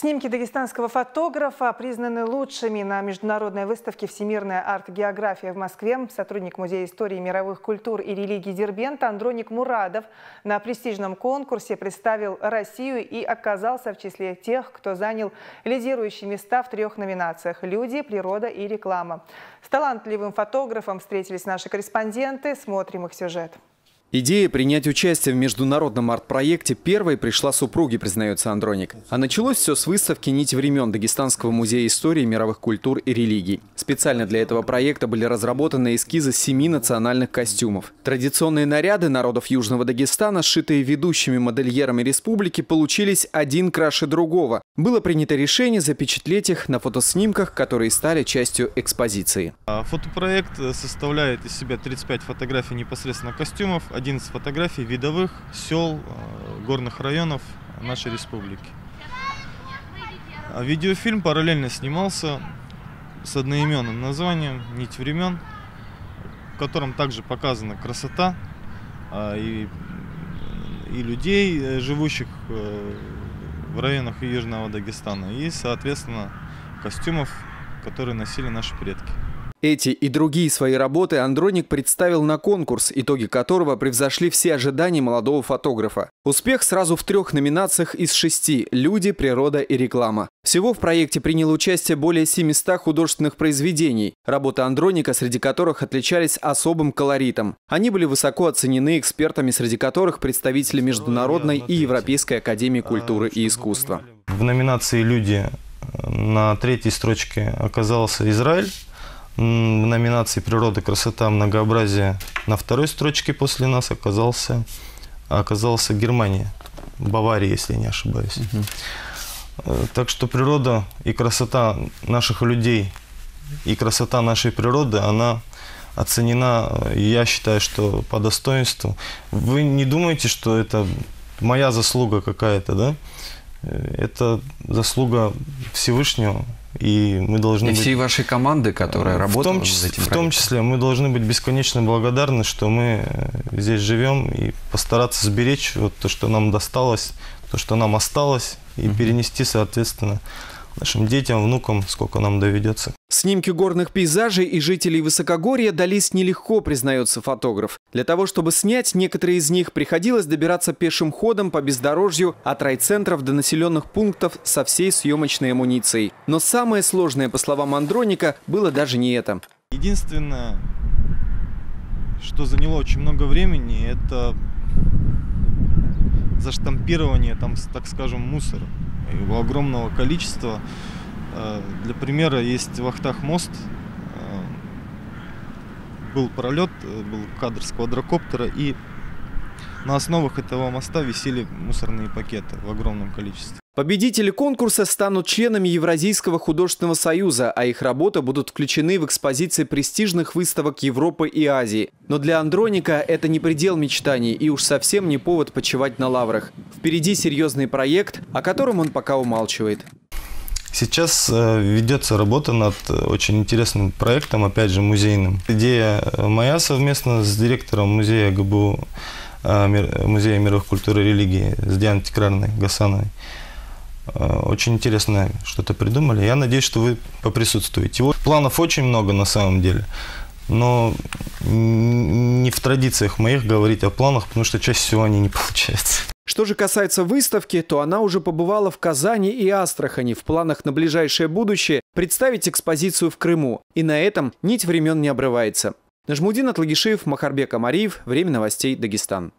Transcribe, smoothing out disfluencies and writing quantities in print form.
Снимки дагестанского фотографа признаны лучшими на международной выставке «Всемирная арт-география» в Москве. Сотрудник Музея истории, мировых культур и религий Дербента Андроник Мурадов на престижном конкурсе представил Россию и оказался в числе тех, кто занял лидирующие места в трех номинациях – «Люди», «Природа» и «Реклама». С талантливым фотографом встретились наши корреспонденты. Смотрим их сюжет. Идея принять участие в международном арт-проекте первой пришла супруге, признается Андроник. А началось все с выставки «Нить времен» Дагестанского музея истории, мировых культур и религий. Специально для этого проекта были разработаны эскизы 7 национальных костюмов. Традиционные наряды народов Южного Дагестана, сшитые ведущими модельерами республики, получились один краше другого. Было принято решение запечатлеть их на фотоснимках, которые стали частью экспозиции. Фотопроект составляет из себя 35 фотографий непосредственно костюмов, 11 фотографий видовых сел, горных районов нашей республики. Видеофильм параллельно снимался с одноименным названием «Нить времен», в котором также показана красота и людей, живущих в районах Южного Дагестана, и, соответственно, костюмов, которые носили наши предки. Эти и другие свои работы Андроник представил на конкурс, итоги которого превзошли все ожидания молодого фотографа. Успех сразу в 3 номинациях из 6 – «Люди», «Природа» и «Реклама». Всего в проекте приняло участие более 700 художественных произведений, работы Андроника, среди которых отличались особым колоритом. Они были высоко оценены экспертами, среди которых представители Международной и Европейской академии культуры и искусства. В номинации «Люди» на 3-й строчке оказался Израиль. В номинации «Природа, красота, многообразие» на 2-й строчке после нас оказался Германия, Бавария, если не ошибаюсь. Так что природа и красота наших людей, и красота нашей природы, она оценена, я считаю, что по достоинству. Вы не думаете, что это моя заслуга какая-то, да? Это заслуга Всевышнего. И мы должны быть... всей вашей команды, которая работала над этим. В том числе мы должны быть бесконечно благодарны, что мы здесь живем, и постараться сберечь вот то, что нам досталось, то, что нам осталось, и перенести, соответственно, нашим детям, внукам, сколько нам доведется. Снимки горных пейзажей и жителей высокогорья дались нелегко, признается фотограф. Для того, чтобы снять некоторые из них, приходилось добираться пешим ходом по бездорожью от райцентров до населенных пунктов со всей съемочной амуницией. Но самое сложное, по словам Андроника, было даже не это. Единственное, что заняло очень много времени, это заштампирование, там, так скажем, мусора. Его огромного количества. Для примера, есть в Ахтах мост, был пролет, был кадр с квадрокоптера, и на основах этого моста висели мусорные пакеты в огромном количестве. Победители конкурса станут членами Евразийского художественного союза, а их работы будут включены в экспозиции престижных выставок Европы и Азии. Но для Андроника это не предел мечтаний и уж совсем не повод почивать на лаврах. Впереди серьезный проект, о котором он пока умалчивает. Сейчас ведется работа над очень интересным проектом, опять же музейным. Идея моя совместно с директором музея ГБУ, Музея мировых культур и религий, с Дианой Текраной Гасановой. Очень интересно что-то придумали. Я надеюсь, что вы поприсутствуете. Планов очень много на самом деле. Но не в традициях моих говорить о планах, потому что чаще всего они не получаются. Что же касается выставки, то она уже побывала в Казани и Астрахани. В планах на ближайшее будущее представить экспозицию в Крыму. И на этом нить времен не обрывается. Нажмудин Атлыгишиев, Махарбек Амариев. Время новостей. Дагестан.